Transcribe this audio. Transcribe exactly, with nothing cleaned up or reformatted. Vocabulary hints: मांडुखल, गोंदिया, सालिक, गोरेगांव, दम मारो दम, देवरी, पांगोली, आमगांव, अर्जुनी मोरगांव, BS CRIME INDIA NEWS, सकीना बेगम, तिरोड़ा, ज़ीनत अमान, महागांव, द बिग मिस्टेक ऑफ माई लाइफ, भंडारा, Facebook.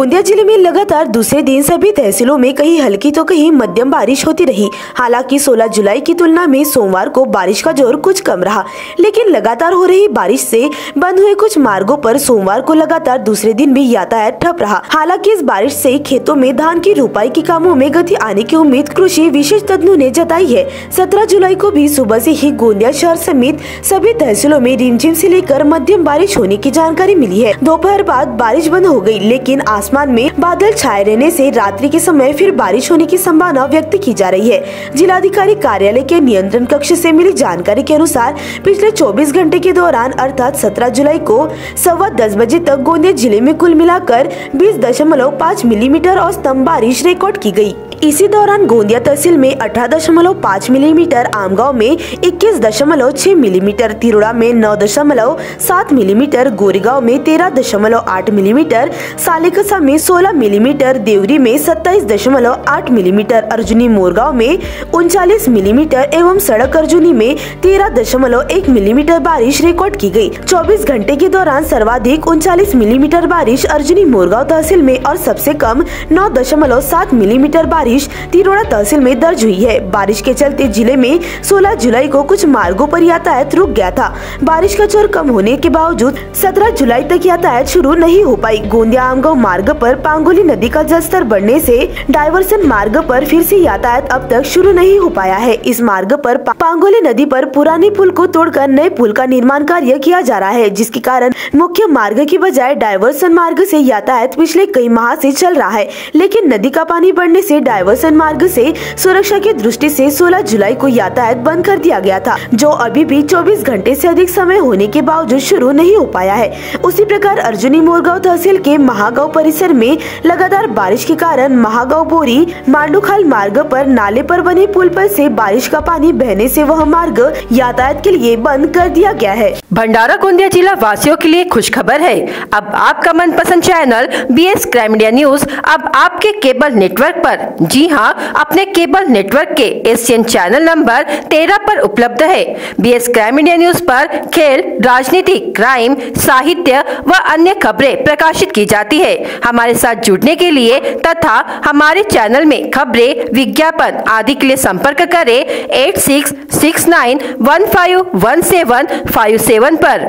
गोंदिया जिले में लगातार दूसरे दिन सभी तहसीलों में कहीं हल्की तो कहीं मध्यम बारिश होती रही। हालांकि सोलह जुलाई की तुलना में सोमवार को बारिश का जोर कुछ कम रहा, लेकिन लगातार हो रही बारिश से बंद हुए कुछ मार्गों पर सोमवार को लगातार दूसरे दिन भी यातायात ठप रहा। हालांकि इस बारिश से खेतों में धान की रोपाई के कामों में गति आने की उम्मीद कृषि विशेष तज्ञों ने जताई है। सत्रह जुलाई को भी सुबह से ही गोंदिया शहर समेत सभी तहसीलों में रिमझिम से लेकर मध्यम बारिश होने की जानकारी मिली है। दोपहर बाद बारिश बंद हो गयी, लेकिन आसमान में बादल छाए रहने से रात्रि के समय फिर बारिश होने की संभावना व्यक्त की जा रही है। जिलाधिकारी कार्यालय के नियंत्रण कक्ष से मिली जानकारी के अनुसार पिछले चौबीस घंटे के दौरान अर्थात सत्रह जुलाई को सवा दस बजे तक गोंदिया जिले में कुल मिलाकर बीस दशमलव पाँच मिलीमीटर औसतन बारिश रिकॉर्ड की गई। इसी दौरान गोंदिया तहसील में अठारह दशमलव पाँच मिलीमीटर, आमगांव में इक्कीस दशमलव छह मिलीमीटर, तिरोड़ा में नौ दशमलव सात मिलीमीटर, गोरेगांव में तेरह दशमलव आठ मिलीमीटर, सालिक में सोलह मिलीमीटर, देवरी में सत्ताईस दशमलव आठ मिलीमीटर, अर्जुनी मोरगांव में उनचालीस मिलीमीटर एवं सड़क अर्जुनी में तेरह दशमलव एक मिलीमीटर बारिश रिकॉर्ड की गई। चौबीस घंटे के दौरान सर्वाधिक उनचालीस मिलीमीटर बारिश अर्जुनी मोरगांव तहसील में और सबसे कम नौ दशमलव सात मिलीमीटर बारिश बारिश तिरोड़ा तहसील में दर्ज हुई है। बारिश के चलते जिले में सोलह जुलाई को कुछ मार्गों पर यातायात रुक गया था। बारिश का जोर कम होने के बावजूद सत्रह जुलाई तक यातायात शुरू नहीं हो पाई। गोंदिया आमगांव मार्ग पर पांगोली नदी का जलस्तर बढ़ने से डायवर्सन मार्ग पर फिर से यातायात अब तक शुरू नहीं हो पाया है। इस मार्ग पर पांगोली नदी पर पुराने पुल को तोड़कर नए पुल का निर्माण कार्य किया जा रहा है, जिसके कारण मुख्य मार्ग की बजाय डायवर्सन मार्ग से यातायात पिछले कई माह से चल रहा है। लेकिन नदी का पानी बढ़ने से डायवर्सन मार्ग से सुरक्षा की दृष्टि से सोलह जुलाई को यातायात बंद कर दिया गया था, जो अभी भी चौबीस घंटे से अधिक समय होने के बावजूद शुरू नहीं हो पाया है। उसी प्रकार अर्जुनी मोरगांव तहसील के महागांव परिसर में लगातार बारिश के कारण महागांव बोरी मांडुखल मार्ग पर नाले पर बने पुल पर से बारिश का पानी बहने से वह मार्ग यातायात के लिए बंद कर दिया गया है। भंडारा गोंदिया जिला वासियों के लिए खुशखबर है। अब आपका मनपसंद channel BS crime India news अब आपके केबल नेटवर्क पर, जी हाँ, अपने केबल नेटवर्क के एशियन चैनल नंबर तेरह पर उपलब्ध है। बीएस क्राइम इंडिया न्यूज पर खेल, राजनीति, क्राइम, साहित्य व अन्य खबरें प्रकाशित की जाती है। हमारे साथ जुड़ने के लिए तथा हमारे चैनल में खबरें, विज्ञापन आदि के लिए संपर्क करें eight six six nine one five one seven five seven पर।